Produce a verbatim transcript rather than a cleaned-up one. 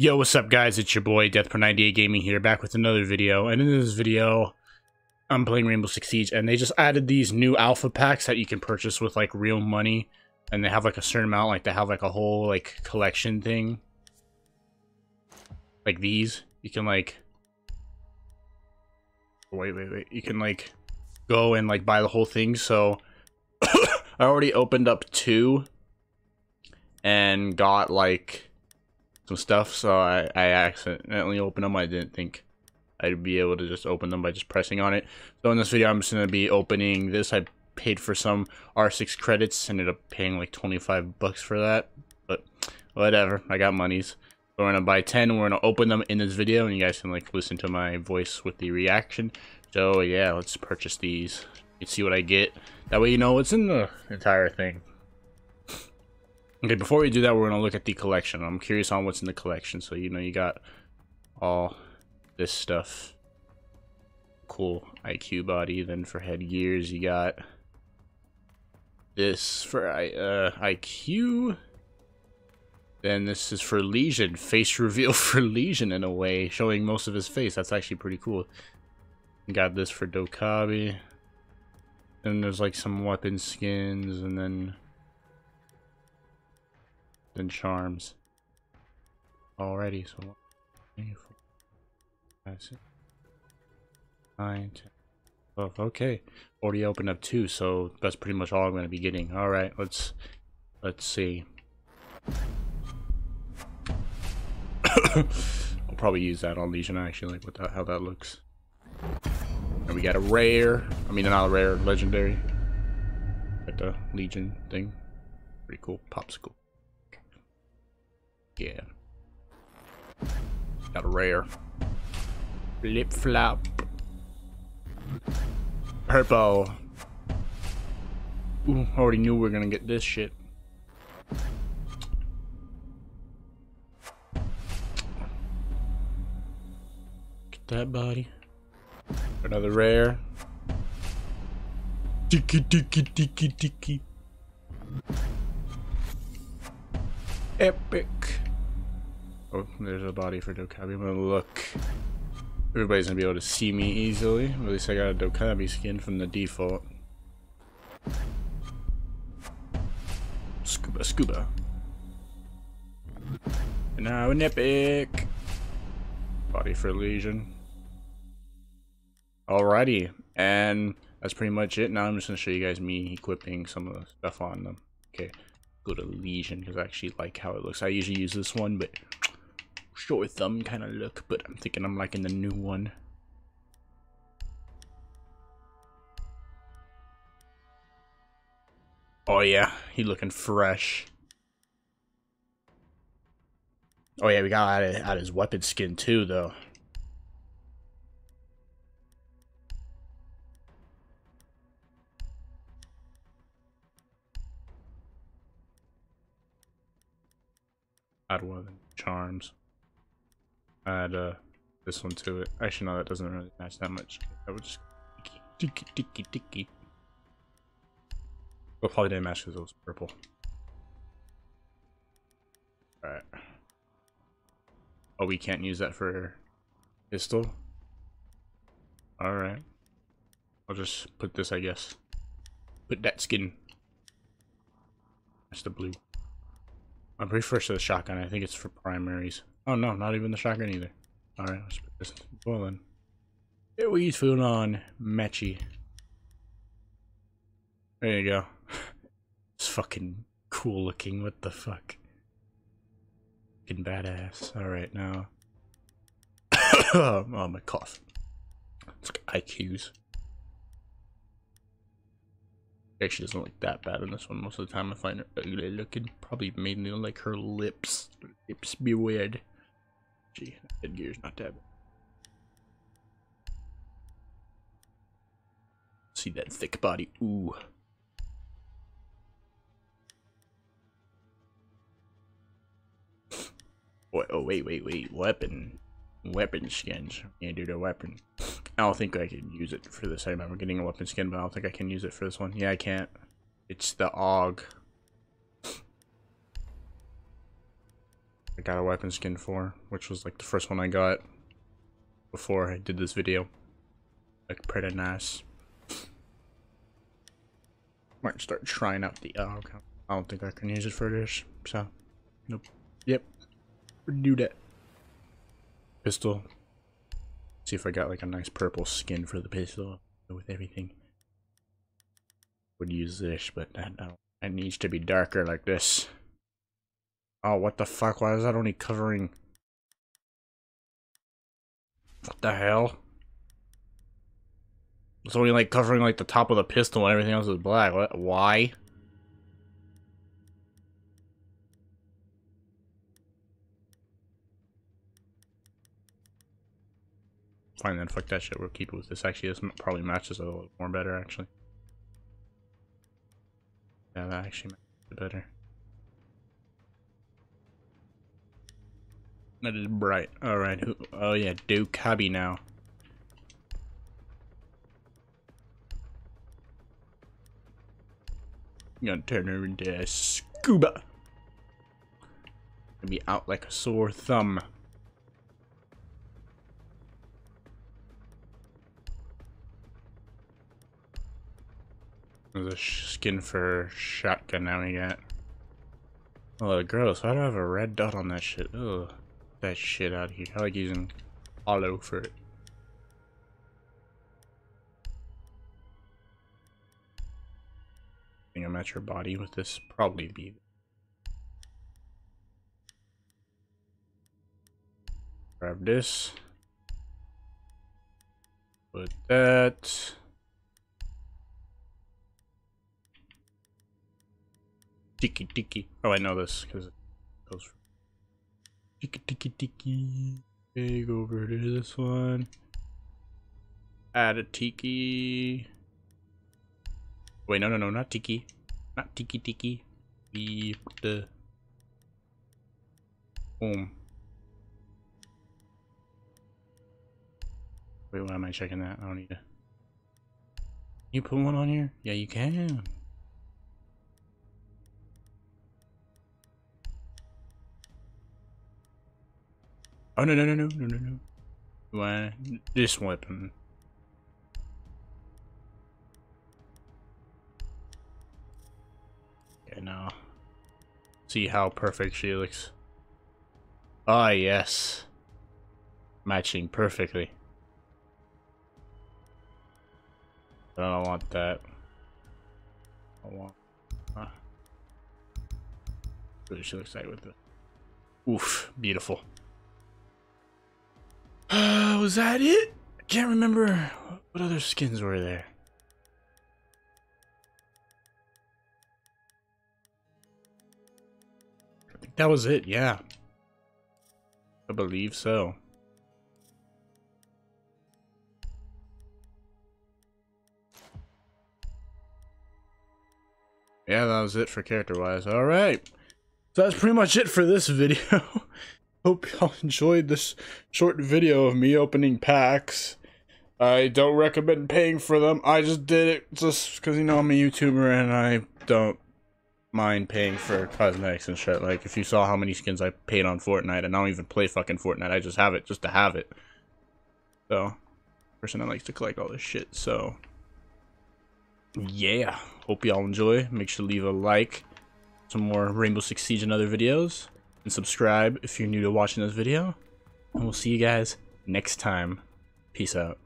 Yo, what's up, guys? It's your boy DeathPro ninety-eight Gaming here, back with another video. And in this video, I'm playing Rainbow Six Siege, and they just added these new alpha packs that you can purchase with like real money, and they have like a certain amount. Like they have like a whole like collection thing. Like these, you can like wait, wait, wait. You can like go and like buy the whole thing. So I already opened up two and got like some stuff, so I, I accidentally opened them. I didn't think I'd be able to just open them by just pressing on it. So in this video, I'm just going to be opening this. I paid for some R six credits, ended up paying like twenty-five bucks for that, but whatever, I got monies. So we're going to buy ten, we're going to open them in this video, and you guys can like listen to my voice with the reaction. So yeah, let's purchase these. You can see what I get, that way you know what's in the entire thing. Okay, before we do that, we're going to look at the collection. I'm curious on what's in the collection. So, you know, you got all this stuff. Cool I Q body. Then for headgears, you got this for uh, I Q. Then this is for Legion. Face reveal for Legion in a way, showing most of his face. That's actually pretty cool. You got this for Dokkaebi. Then there's like some weapon skins, and then... and charms. Alrighty, so one, two, three, four, five, six, nine, ten, twelve. Okay, already opened up two, so that's pretty much all I'm going to be getting. All right, let's let's see. I'll probably use that on Legion. I actually like what that, how that looks. And we got a rare. I mean, not a rare, legendary. Got the Legion thing. Pretty cool. Popsicle. Yeah, got a rare flip flop purple. Ooh, already knew we were gonna get this shit. Get that body. Another rare. Tiki tiki tiki tiki. Epic. Oh, there's a body for Dokkaebi. I'm gonna look. Everybody's gonna be able to see me easily. At least I got a Dokkaebi skin from the default. Scuba, scuba. And now an epic body for Legion. Alrighty, and that's pretty much it. Now I'm just gonna show you guys me equipping some of the stuff on them. Okay, go to Legion because I actually like how it looks. I usually use this one, but short thumb kind of look, but I'm thinking I'm liking the new one. Oh yeah, he looking fresh. Oh yeah, we gotta add, add his weapon skin too, though. Add one of the charms. Add uh, this one to it. Actually, no, that doesn't really match that much. That would just ticky, ticky, ticky. Well, probably didn't match because it was purple. All right. Oh, we can't use that for pistol. All right. I'll just put this, I guess. Put that skin. That's the blue. I'm pretty sure it's the shotgun. I think it's for primaries. Oh no, not even the shotgun either. Alright, let's put this into the boil then. Here we food on matchy. There you go. It's fucking cool looking. What the fuck? Fucking badass. Alright, now. Oh, my cough. It's like I Qs. Actually doesn't look that bad in this one. Most of the time I find her ugly looking. Probably mainly like her lips. Her lips be weird. Gee, headgear's not that bad. See that thick body. Ooh. Boy, oh wait, wait, wait. Weapon. Weapon skins. Yeah, dude, a weapon. I don't think I can use it for this. I remember getting a weapon skin, but I don't think I can use it for this one. Yeah, I can't. It's the A U G. I got a weapon skin for, which was like the first one I got before I did this video. Like, pretty nice. Might start trying out the, oh, okay. I don't think I can use it for this, so, nope. Yep, do that. Pistol. See if I got like a nice purple skin for the pistol with everything. Would use this, but I don't. It needs to be darker like this. Oh, what the fuck? Why is that only covering? What the hell? It's only like covering like the top of the pistol and everything else is black. What? Why? Fine then, fuck that shit, we'll keep it with this. Actually, this probably matches a little more better, actually. Yeah, that actually matches it better. That is bright. Alright, who? Oh yeah, Dokkaebi now. I'm gonna turn her into a scuba. Gonna be out like a sore thumb. There's a skin for shotgun now we got. Oh, gross. Why do I have a red dot on that shit? Ugh. That shit out of here. I like using hollow for it. I think I'll match your body with this. Probably be. Grab this. Put that. Tiki tiki. Oh, I know this because it goes for tiki tiki tiki. Take over to this one. Add a tiki. Wait, no, no, no, not tiki. Not tiki tiki. We the boom. Wait, why am I checking that? I don't need to. You put one on here? Yeah, you can. Oh no no no no no no no! Why this weapon? Yeah, now see how perfect she looks. Ah yes, matching perfectly. But I don't want that. I want. Huh. That's what she looks like with it. Oof, beautiful. Uh, was that it? I can't remember what other skins were there. I think that was it, yeah. I believe so. Yeah, that was it for character-wise. Alright. So that's pretty much it for this video. Hope y'all enjoyed this short video of me opening packs. I don't recommend paying for them. I just did it just because, you know, I'm a YouTuber and I don't mind paying for cosmetics and shit. Like, if you saw how many skins I paid on Fortnite, and I don't even play fucking Fortnite, I just have it just to have it. So, person that likes to collect all this shit. So, yeah. Hope y'all enjoy. Make sure to leave a like. Some more Rainbow Six Siege and other videos. And subscribe if you're new to watching this video, and we'll see you guys next time. Peace out.